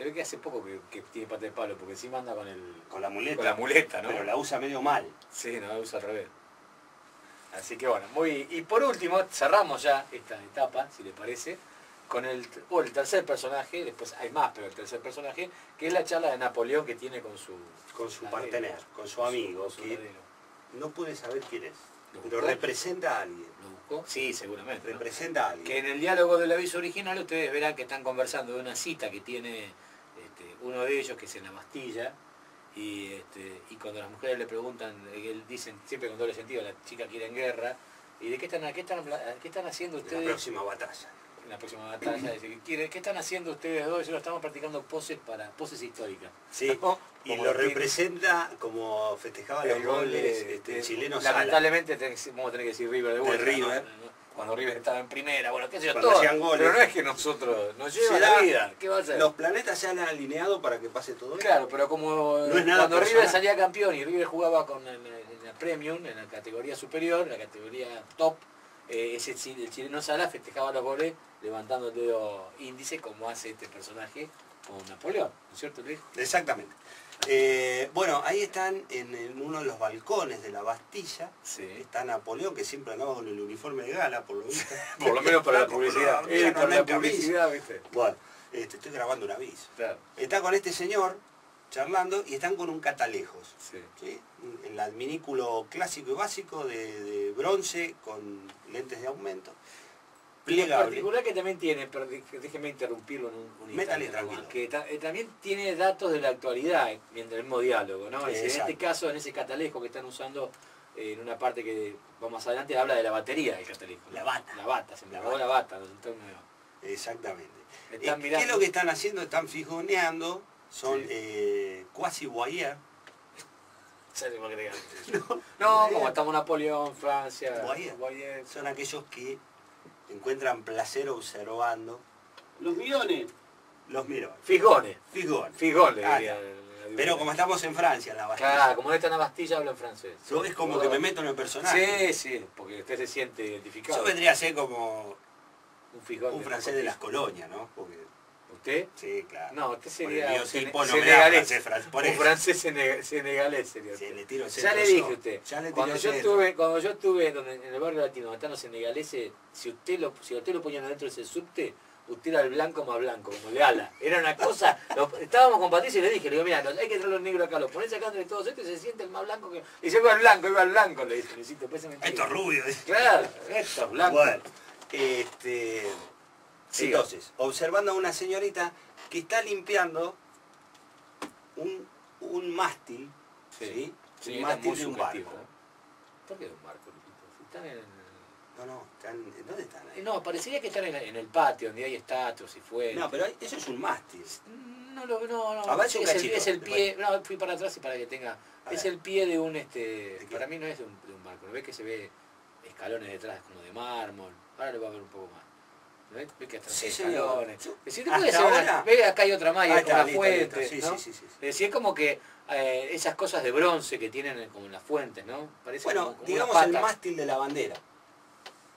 Se ve que hace poco que tiene pata de palo, porque encima anda con la muleta, ¿no? Pero la usa medio mal. Sí, no, la usa al revés. Así que bueno, y por último, cerramos ya esta etapa, si le parece, con el tercer personaje, después hay más, pero el tercer personaje, que es la charla de Napoleón que tiene con su partener, con su amigo, no puede saber quién es, pero representa a alguien. ¿Lo buscó? Sí, seguramente. Representa a alguien. Que en el diálogo del aviso original ustedes verán que están conversando de una cita que tiene uno de ellos, que es en la Bastilla, y cuando las mujeres le preguntan, dicen siempre con doble sentido, la chica quiere en guerra, y de qué están haciendo ustedes. En la próxima batalla, ¿qué están haciendo ustedes dos? Yo lo estamos practicando poses históricas. Sí, ¿no? Y lo representa como festejaba los goles chilenos. Lamentablemente vamos a tener que decir River de vuelta. River. ¿No? Cuando River estaba en primera, bueno, qué sé yo, cuando todo, goles, pero no es que nosotros nos lleva la vida. ¿Qué va a hacer? Los planetas se han alineado para que pase todo eso. Claro, pero como no es nada cuando personal. River salía campeón y River jugaba en la Premium, en la categoría superior, en la categoría top, el chileno Sala festejaba los goles levantando el dedo índice, como hace este personaje con Napoleón, ¿no es cierto, Luis? Exactamente. Bueno, ahí están en uno de los balcones de la Bastilla, sí. Está Napoleón, que siempre andaba con el uniforme de gala, por lo visto. Por lo menos para la publicidad. Para la publicidad, ¿viste? Bueno, estoy grabando un aviso. Claro. Está con este señor charlando y están con un catalejos, sí. ¿Sí? El adminículo clásico y básico de bronce con lentes de aumento, plegable. En particular que también tiene, pero déjeme interrumpirlo en un instante, nomás, que también tiene datos de la actualidad en el mismo diálogo, ¿no? Es en este caso, en ese catalejo que están usando, en una parte que vamos más adelante, habla de la batería del catalejo. La bata, se me acabó la bata. Exactamente. ¿Qué es lo que están haciendo? Están fijoneando. Son quasi voyeur. No, como estamos Napoleón, Francia. Voyeur. Son aquellos que encuentran placer observando. Los mirones. Los mirones. Fijones. Pero como estamos en Francia, en la Bastilla. Claro, como está en la Bastilla, hablo en francés. ¿No? Es como que me meto en el personaje. Sí, sí, porque usted se siente identificado. Yo vendría a ser como un fijón, un francés de las colonias, ¿no? Porque ¿usted? Sí, claro. No, usted sería senegalés. Un francés senegalés sería usted. Ya le dije a usted. Cuando yo estuve en el barrio latino, donde están los senegaleses, si usted lo ponían adentro de ese subte, usted era el blanco más blanco, como de ala. Era una cosa... estábamos con Patricio y le dije, mira, hay que traer los negros acá, los ponés acá entre todos estos y se siente el más blanco que... Y yo iba al blanco, le dije, Luisito, pues se me entiende. Estos rubios. Claro, estos blancos. Bueno, entonces, observando a una señorita que está limpiando un mástil, ¿sí? Sí, un mástil de un barco. ¿Por qué de un barco? ¿Están en...? No, ¿dónde están ahí? No, parecería que están en el patio, donde hay estatuas y fuera. No, pero eso es un mástil. No. Es el pie, no, fui para atrás y para que tenga... Es el pie de un... Para mí no es de un barco. ¿Ves que se ve escalones detrás como de mármol? Ahora le voy a ver un poco más. ¿Ves que hasta sí, señor. Si te puedes ver, acá hay otra malla, una fuente. ¿No? Sí. Es decir, como que esas cosas de bronce que tienen como en las fuentes, ¿no? Parece como digamos el mástil de la bandera.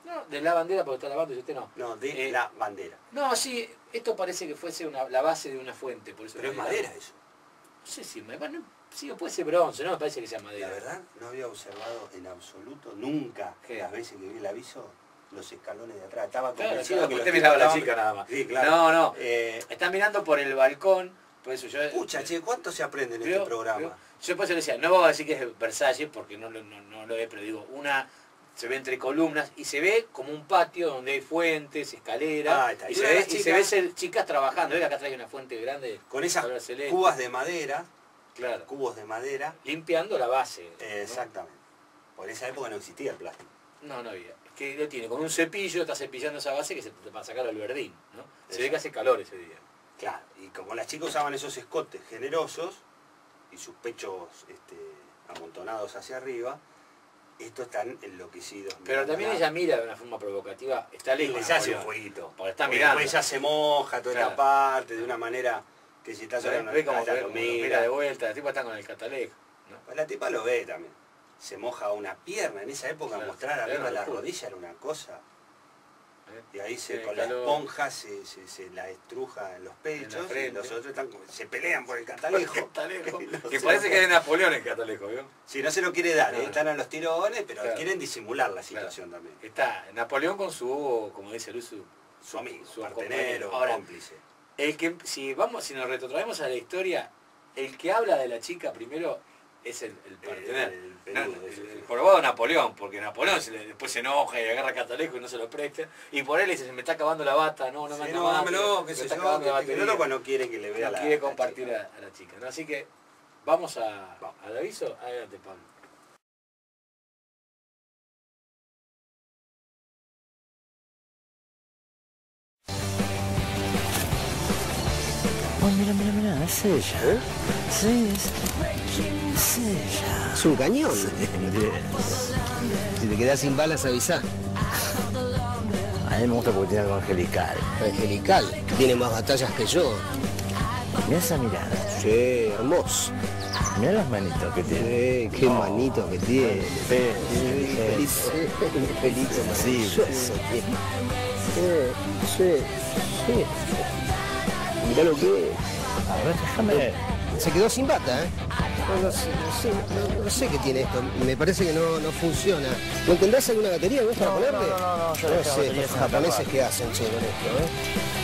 No, de la bandera porque está lavando y usted no. No, de la bandera. No, sí, esto parece que fuese la base de una fuente. Por eso. Pero es madera eso. No sé si sí, o puede ser bronce, no me parece que sea madera. La verdad, no había observado en absoluto nunca las veces que vi el aviso. Los escalones de atrás, estaba convencido que usted miraba la chica nada más. Sí, claro. No, están mirando por el balcón, por eso yo... Pucha, che, ¿cuánto se aprende en este programa? Yo por eso le decía, no voy a decir que es Versalles, porque no lo he, pero digo, se ve entre columnas y se ve como un patio donde hay fuentes, escaleras, y se ve chicas trabajando, acá trae una fuente grande. Con esas cubas de madera, claro. Cubos de madera. Limpiando la base. Exactamente. ¿No? Por esa época no existía el plástico. No había. Que lo tiene con un cepillo, está cepillando esa base que se para sacar al verdín, ¿no? Se ve que hace calor ese día. Claro, y como las chicas usaban esos escotes generosos y sus pechos amontonados hacia arriba, estos están enloquecidos. Pero también ella mira de una forma provocativa, está lejos. Les hace un jueguito. Está mirando. Ella se moja toda esta parte de una manera que si está saliendo mira de vuelta, la tipa está con el catalejo, ¿no? Pues la tipa lo ve también. Se moja una pierna, en esa época mostrar arriba la rodilla era una cosa. Y ahí con la esponja se la estruja en los pechos, y los otros se pelean por el catalejo. Que parece que es de Napoleón el catalejo, ¿vio? Sí, no se lo quiere dar, están a los tirones, pero quieren disimular la situación también. Está Napoleón con su, como dice Luis, su amigo, su partenero, cómplice. El que, si nos retrotraemos a la historia, el que habla de la chica primero es el partener, el jorobado Napoleón, porque Napoleón después se enoja y agarra a catalejo y no se lo presta, y por él dice, me está acabando la bata, no quiere que le vea la quiere compartir a la chica, ¿no? Así que vamos al aviso, adelante Pablo. Oh, mira, es ella. Sí, es ella. Es un cañón. Sí. Si te quedas sin balas, avisá. A mí me gusta porque tiene algo angelical. ¿Angelical? Tiene más batallas que yo. Mira esa mirada. Sí, hermoso. Mira los manitos que tiene. Sí, qué manitos que tiene. Feliz. Sí, sí. Mirá lo que es. A ver, déjame ver. Se quedó sin bata, ¿eh? No sé qué tiene esto. Me parece que no funciona. ¿No tendrás alguna batería, no? Para ponerte. No, yo no sé. Los japoneses que hacen, che, con esto, ¿eh?